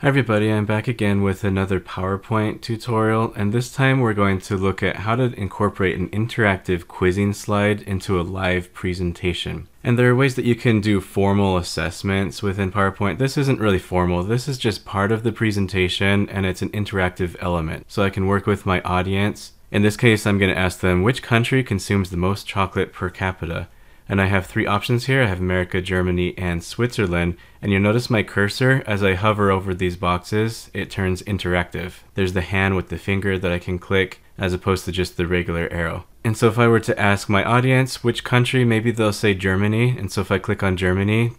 Hi everybody, I'm back again with another PowerPoint tutorial, and this time we're going to look at how to incorporate an interactive quizzing slide into a live presentation. And there are ways that you can do formal assessments within PowerPoint. This isn't really formal, this is just part of the presentation and it's an interactive element. So I can work with my audience. In this case, I'm going to ask them which country consumes the most chocolate per capita. And I have three options here. I have America, Germany, and Switzerland. And you'll notice my cursor, as I hover over these boxes, it turns interactive. There's the hand with the finger that I can click, as opposed to just the regular arrow. And so if I were to ask my audience which country, maybe they'll say Germany. And so if I click on Germany,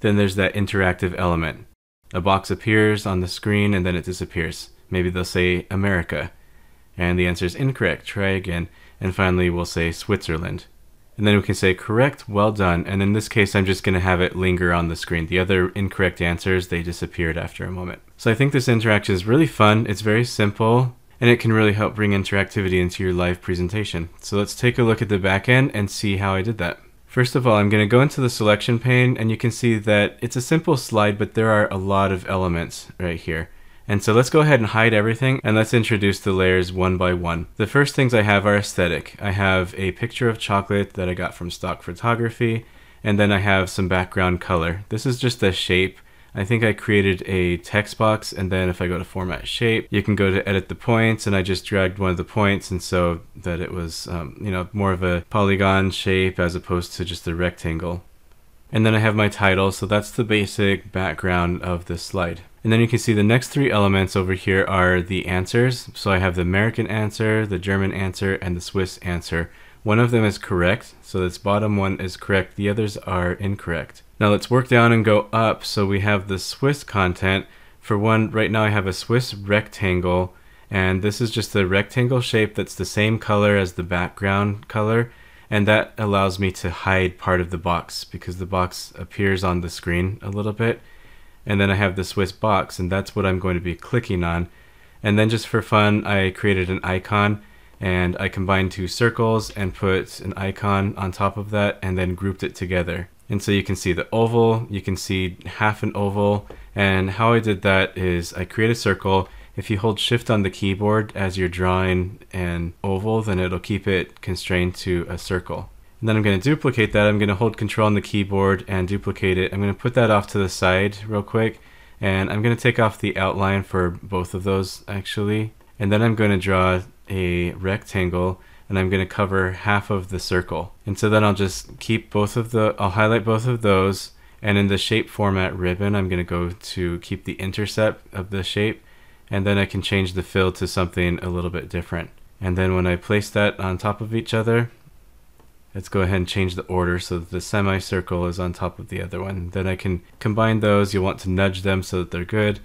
then there's that interactive element. A box appears on the screen and then it disappears. Maybe they'll say America. And the answer is incorrect. Try again. And finally, we'll say Switzerland. And then we can say correct, well done, and in this case I'm just going to have it linger on the screen. The other incorrect answers, they disappeared after a moment. So I think this interaction is really fun, it's very simple, and it can really help bring interactivity into your live presentation. So let's take a look at the back end and see how I did that. First of all, I'm going to go into the selection pane, and you can see that it's a simple slide, but there are a lot of elements right here. And so let's go ahead and hide everything, and let's introduce the layers one by one. The first things I have are aesthetic. I have a picture of chocolate that I got from stock photography, and then I have some background color. This is just a shape. I think I created a text box, and then if I go to format shape, you can go to edit the points, and I just dragged one of the points, and so that it was more of a polygon shape as opposed to just a rectangle. And then I have my title, so that's the basic background of this slide. And then you can see the next three elements over here are the answers. So I have the American answer, the German answer, and the Swiss answer. One of them is correct, so this bottom one is correct. The others are incorrect. Now let's work down and go up. So we have the Swiss content. For one, right now I have a Swiss rectangle, and this is just a rectangle shape that's the same color as the background color. And that allows me to hide part of the box because the box appears on the screen a little bit. And then I have the Swiss box, and that's what I'm going to be clicking on. And then just for fun, I created an icon, and I combined two circles and put an icon on top of that and then grouped it together. And so you can see the oval, you can see half an oval. And how I did that is I create a circle. If you hold shift on the keyboard as you're drawing an oval, then it'll keep it constrained to a circle. And then I'm going to duplicate that. I'm going to hold control on the keyboard and duplicate it. I'm going to put that off to the side real quick, and I'm going to take off the outline for both of those actually. And then I'm going to draw a rectangle, and I'm going to cover half of the circle. And so then I'll just keep both of the, I'll highlight both of those, and in the shape format ribbon, I'm going to go to keep the intercept of the shape. And then I can change the fill to something a little bit different. And then when I place that on top of each other, let's go ahead and change the order so that the semicircle is on top of the other one. Then I can combine those. You'll want to nudge them so that they're good.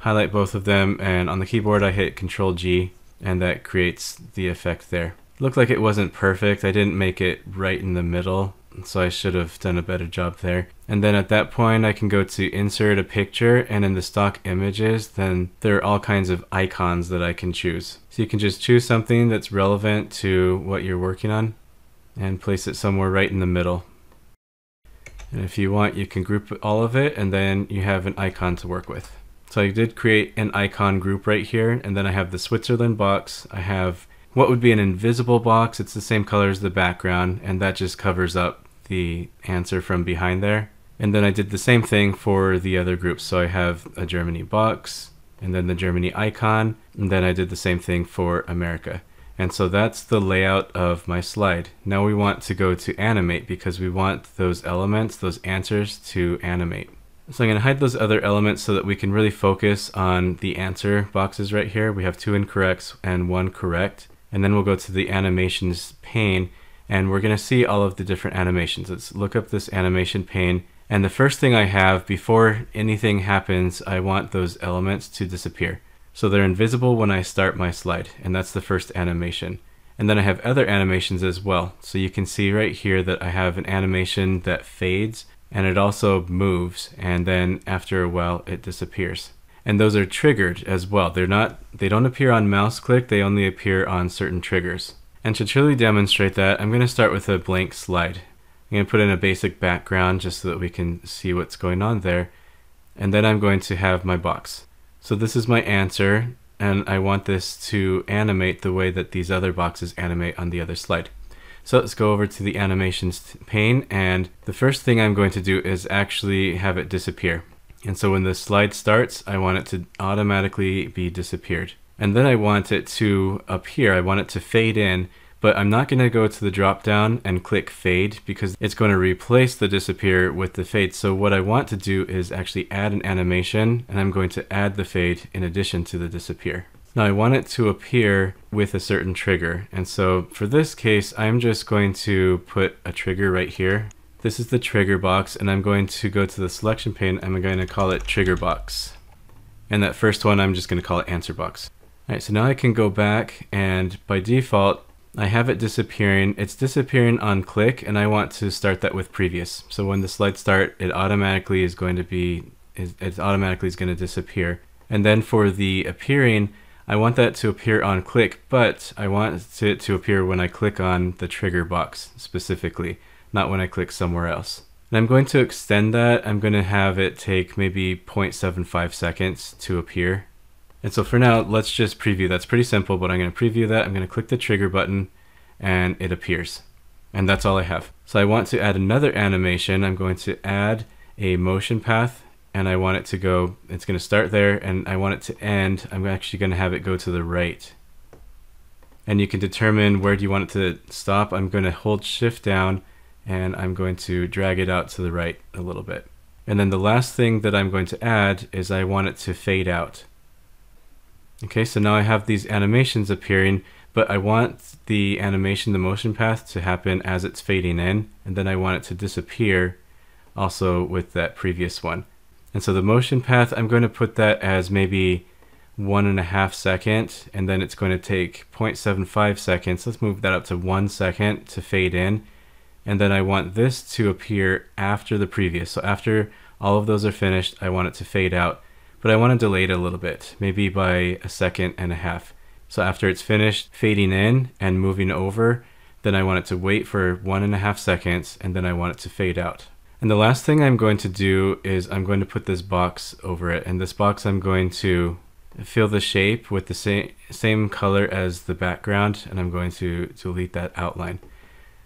Highlight both of them, and on the keyboard I hit Control G, and that creates the effect there. Looked like it wasn't perfect. I didn't make it right in the middle, so I should have done a better job there. And then at that point I can go to insert a picture, and in the stock images then there are all kinds of icons that I can choose. So you can just choose something that's relevant to what you're working on and place it somewhere right in the middle. And if you want, you can group all of it, and then you have an icon to work with. So I did create an icon group right here, and then I have the Switzerland box. I have what would be an invisible box. It's the same color as the background, and that just covers up the answer from behind there. And then I did the same thing for the other groups. So I have a Germany box, and then the Germany icon, and then I did the same thing for America. And so that's the layout of my slide. Now we want to go to animate because we want those elements, those answers, to animate. So I'm going to hide those other elements so that we can really focus on the answer boxes right here. We have two incorrects and one correct. And then we'll go to the animations pane, and we're going to see all of the different animations. Let's look up this animation pane. And the first thing I have before anything happens, I want those elements to disappear. So they're invisible when I start my slide, and that's the first animation. And then I have other animations as well. So you can see right here that I have an animation that fades, and it also moves, and then after a while it disappears. And those are triggered as well. They don't appear on mouse click, they only appear on certain triggers. And to truly demonstrate that, I'm going to start with a blank slide. I'm going to put in a basic background just so that we can see what's going on there. and then I'm going to have my box. So this is my answer, and I want this to animate the way that these other boxes animate on the other slide. So let's go over to the animations pane, and the first thing I'm going to do is actually have it disappear. And so when the slide starts, I want it to automatically be disappeared. And then I want it to appear, I want it to fade in, but I'm not going to go to the drop down and click fade because it's going to replace the disappear with the fade. So what I want to do is actually add an animation, and I'm going to add the fade in addition to the disappear. Now I want it to appear with a certain trigger. And so for this case, I'm just going to put a trigger right here. This is the trigger box, and I'm going to go to the selection pane. I'm going to call it trigger box. And that first one, I'm just going to call it answer box. All right, so now I can go back, and by default, I have it disappearing. It's disappearing on click, and I want to start that with previous. So when the slides start, it automatically is going to disappear. And then for the appearing, I want that to appear on click, but I want it to appear when I click on the trigger box specifically, not when I click somewhere else. And I'm going to extend that. I'm going to have it take maybe 0.75 seconds to appear. And so for now, let's just preview. That's pretty simple, but I'm going to preview that. I'm going to click the trigger button and it appears. And that's all I have. So I want to add another animation. I'm going to add a motion path, and I want it to go, it's going to start there, and I want it to end. I'm actually going to have it go to the right. And you can determine where do you want it to stop. I'm going to hold shift down, and I'm going to drag it out to the right a little bit. And then the last thing that I'm going to add is I want it to fade out. Okay, so now I have these animations appearing, but I want the animation, the motion path, to happen as it's fading in, and then I want it to disappear also with that previous one. And so the motion path, I'm going to put that as maybe 1.5 seconds, and then it's going to take 0.75 seconds. Let's move that up to 1 second to fade in. And then I want this to appear after the previous. So after all of those are finished, I want it to fade out, but I want to delay it a little bit, maybe by 1.5 seconds. So after it's finished fading in and moving over, then I want it to wait for 1.5 seconds, and then I want it to fade out. And the last thing I'm going to do is I'm going to put this box over it. And this box, I'm going to fill the shape with the same color as the background, and I'm going to delete that outline.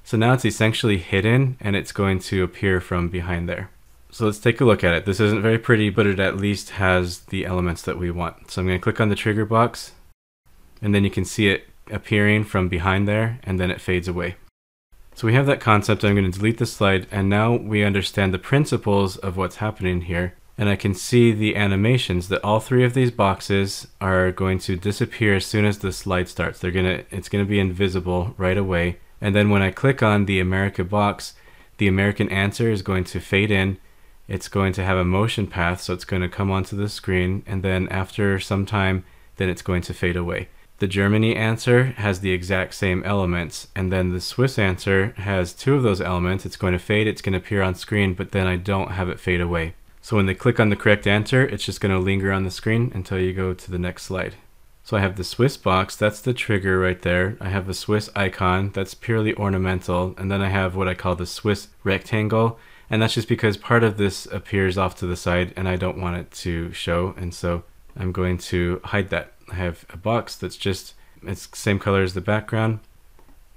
So now it's essentially hidden, and it's going to appear from behind there. So let's take a look at it. This isn't very pretty, but it at least has the elements that we want. So I'm going to click on the trigger box, and then you can see it appearing from behind there, and then it fades away. So we have that concept. I'm going to delete this slide, and now we understand the principles of what's happening here. And I can see the animations that all three of these boxes are going to disappear as soon as the slide starts. It's going to be invisible right away. And then when I click on the America box, the American answer is going to fade in. It's going to have a motion path, so it's going to come onto the screen, and then after some time, then it's going to fade away. The Germany answer has the exact same elements, and then the Swiss answer has two of those elements. It's going to fade, it's going to appear on screen, but then I don't have it fade away. So when they click on the correct answer, it's just going to linger on the screen until you go to the next slide. So I have the Swiss box, that's the trigger right there. I have a Swiss icon, that's purely ornamental, and then I have what I call the Swiss rectangle. And that's just because part of this appears off to the side and I don't want it to show, and so I'm going to hide that. I have a box that's just, it's the same color as the background,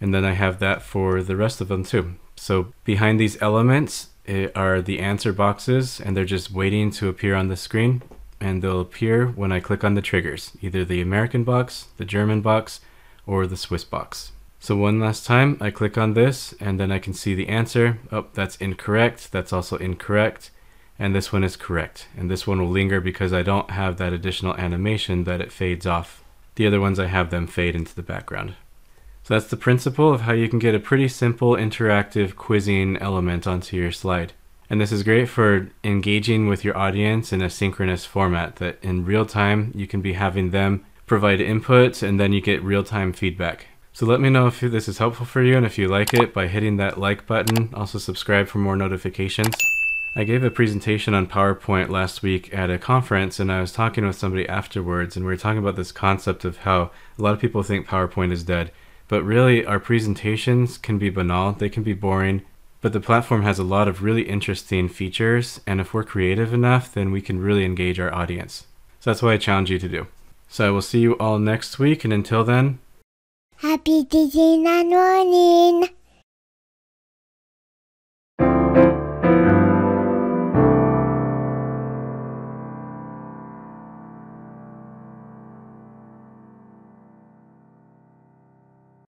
and then I have that for the rest of them too. So behind these elements are the answer boxes, and they're just waiting to appear on the screen, and they'll appear when I click on the triggers, either the American box, the German box, or the Swiss box. So one last time, I click on this, and then I can see the answer. Oh, that's incorrect. That's also incorrect. And this one is correct. And this one will linger because I don't have that additional animation that it fades off. The other ones, I have them fade into the background. So that's the principle of how you can get a pretty simple interactive quizzing element onto your slide. And this is great for engaging with your audience in a synchronous format that in real time, you can be having them provide input, and then you get real-time feedback. So let me know if this is helpful for you and if you like it by hitting that like button. Also subscribe for more notifications. I gave a presentation on PowerPoint last week at a conference, and I was talking with somebody afterwards, and we were talking about this concept of how a lot of people think PowerPoint is dead, but really our presentations can be banal, they can be boring, But the platform has a lot of really interesting features, and if we're creative enough, then we can really engage our audience. So that's what I challenge you to do. So I will see you all next week, and until then, happy design and learning!